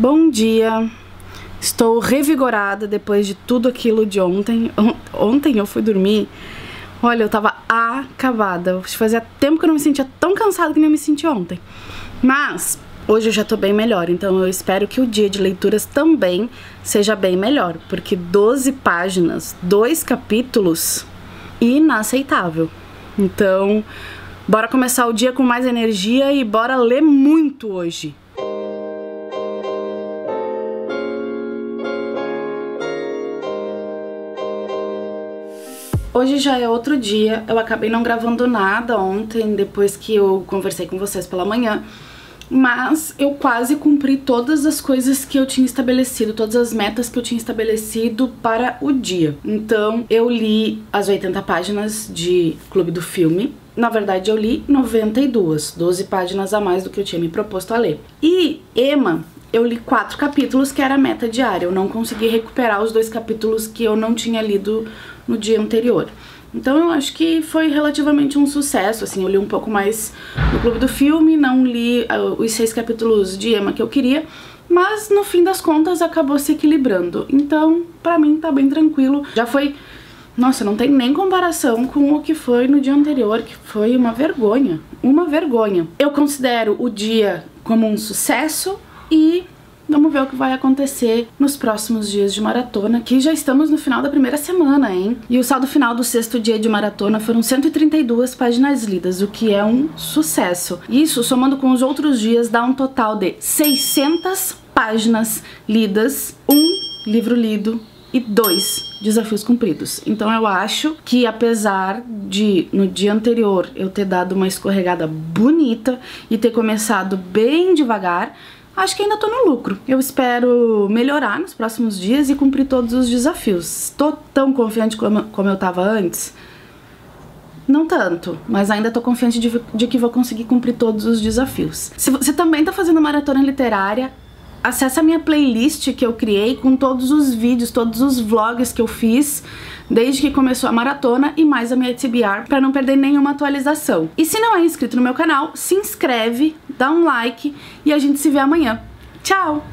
Bom dia, estou revigorada depois de tudo aquilo de ontem. Ontem eu fui dormir, olha, eu tava acabada. Fazia tempo que eu não me sentia tão cansada que nem eu me senti ontem. Mas hoje eu já tô bem melhor, então eu espero que o dia de leituras também seja bem melhor. Porque 12 páginas, 2 capítulos, inaceitável. Então, bora começar o dia com mais energia e bora ler muito hoje. Hoje já é outro dia, eu acabei não gravando nada ontem, depois que eu conversei com vocês pela manhã, mas eu quase cumpri todas as coisas que eu tinha estabelecido, todas as metas que eu tinha estabelecido para o dia. Então eu li as 80 páginas de Clube do Filme, na verdade eu li 92, 12 páginas a mais do que eu tinha me proposto a ler. E Emma, eu li 4 capítulos, que era a meta diária. Eu não consegui recuperar os 2 capítulos que eu não tinha lido no dia anterior. Então eu acho que foi relativamente um sucesso, assim. Eu li um pouco mais do Clube do Filme, não li os 6 capítulos de Emma que eu queria, mas no fim das contas acabou se equilibrando. Então, pra mim, tá bem tranquilo. Já foi... Nossa, não tem nem comparação com o que foi no dia anterior, que foi uma vergonha. Uma vergonha. Eu considero o dia como um sucesso. E vamos ver o que vai acontecer nos próximos dias de maratona, que já estamos no final da primeira semana, hein? E o saldo final do 6º dia de maratona foram 132 páginas lidas, o que é um sucesso. Isso, somando com os outros dias, dá um total de 600 páginas lidas, 1 livro lido e 2 desafios cumpridos. Então eu acho que, apesar de no dia anterior eu ter dado uma escorregada bonita e ter começado bem devagar, acho que ainda tô no lucro. Eu espero melhorar nos próximos dias e cumprir todos os desafios. Tô tão confiante como eu tava antes? Não tanto, mas ainda tô confiante de que vou conseguir cumprir todos os desafios. Se você também tá fazendo maratona literária, acessa a minha playlist que eu criei com todos os vídeos, todos os vlogs que eu fiz desde que começou a maratona e mais a minha TBR, para não perder nenhuma atualização. E se não é inscrito no meu canal, se inscreve, dá um like e a gente se vê amanhã. Tchau!